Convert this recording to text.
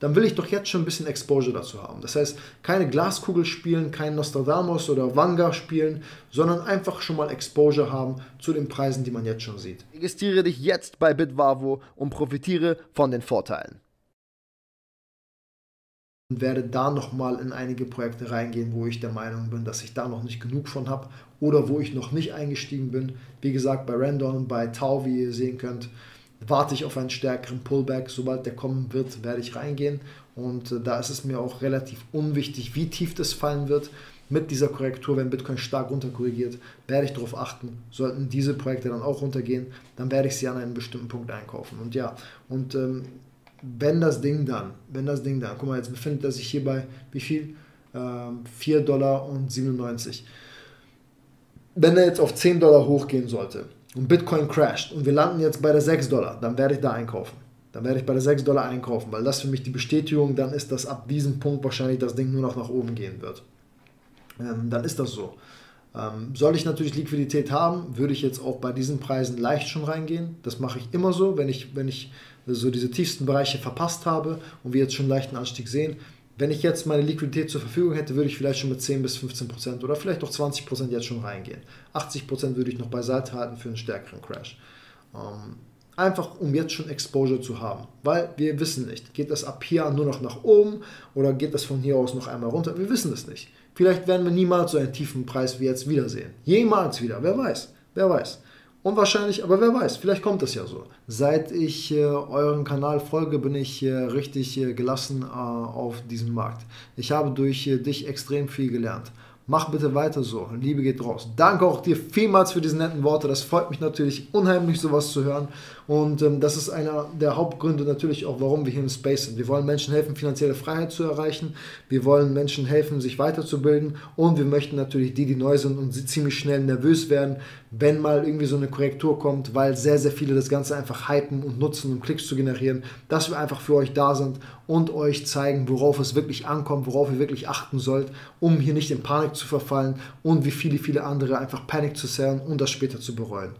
dann will ich doch jetzt schon ein bisschen Exposure dazu haben. Das heißt, keine Glaskugel spielen, kein Nostradamus oder Vanga spielen, sondern einfach schon mal Exposure haben zu den Preisen, die man jetzt schon sieht. Registriere dich jetzt bei Bitvavo und profitiere von den Vorteilen. Und werde da nochmal in einige Projekte reingehen, wo ich der Meinung bin, dass ich da noch nicht genug von habe oder wo ich noch nicht eingestiegen bin. Wie gesagt, bei Rendon, bei Tau, wie ihr sehen könnt, warte ich auf einen stärkeren Pullback. Sobald der kommen wird, werde ich reingehen. Und da ist es mir auch relativ unwichtig, wie tief das fallen wird. Mit dieser Korrektur, wenn Bitcoin stark runterkorrigiert, werde ich darauf achten. Sollten diese Projekte dann auch runtergehen, dann werde ich sie an einem bestimmten Punkt einkaufen. Und ja, und wenn das Ding dann, guck mal, jetzt befindet er sich hier bei, wie viel? 4,97 $. Wenn er jetzt auf 10 Dollar hochgehen sollte und Bitcoin crasht und wir landen jetzt bei der 6 Dollar, dann werde ich da einkaufen. Dann werde ich bei der 6 Dollar einkaufen, weil das für mich die Bestätigung dann ist, dass ab diesem Punkt wahrscheinlich das Ding nur noch nach oben gehen wird. Dann ist das so. Soll ich natürlich Liquidität haben, würde ich jetzt auch bei diesen Preisen leicht schon reingehen. Das mache ich immer so, wenn ich so diese tiefsten Bereiche verpasst habe und wir jetzt schon einen leichten Anstieg sehen. Wenn ich jetzt meine Liquidität zur Verfügung hätte, würde ich vielleicht schon mit 10 bis 15% oder vielleicht auch 20% jetzt schon reingehen. 80% würde ich noch beiseite halten für einen stärkeren Crash. Einfach um jetzt schon Exposure zu haben, weil wir wissen nicht, geht das ab hier nur noch nach oben oder geht das von hier aus noch einmal runter? Wir wissen es nicht. Vielleicht werden wir niemals so einen tiefen Preis wie jetzt wiedersehen. Jemals wieder, wer weiß, wer weiß. Unwahrscheinlich, aber wer weiß, vielleicht kommt das ja so. Seit ich euren Kanal folge, bin ich richtig gelassen auf diesem Markt. Ich habe durch dich extrem viel gelernt. Mach bitte weiter so. Liebe geht raus. Danke auch dir vielmals für diese netten Worte. Das freut mich natürlich unheimlich, sowas zu hören. Und das ist einer der Hauptgründe natürlich auch, warum wir hier im Space sind. Wir wollen Menschen helfen, finanzielle Freiheit zu erreichen. Wir wollen Menschen helfen, sich weiterzubilden. Und wir möchten natürlich die neu sind und sie ziemlich schnell nervös werden, wenn mal irgendwie so eine Korrektur kommt, weil sehr, sehr viele das Ganze einfach hypen und nutzen, um Klicks zu generieren, dass wir einfach für euch da sind und euch zeigen, worauf es wirklich ankommt, worauf ihr wirklich achten sollt, um hier nicht in Panik zu verfallen und wie viele andere einfach Panik zu sellen und das später zu bereuen.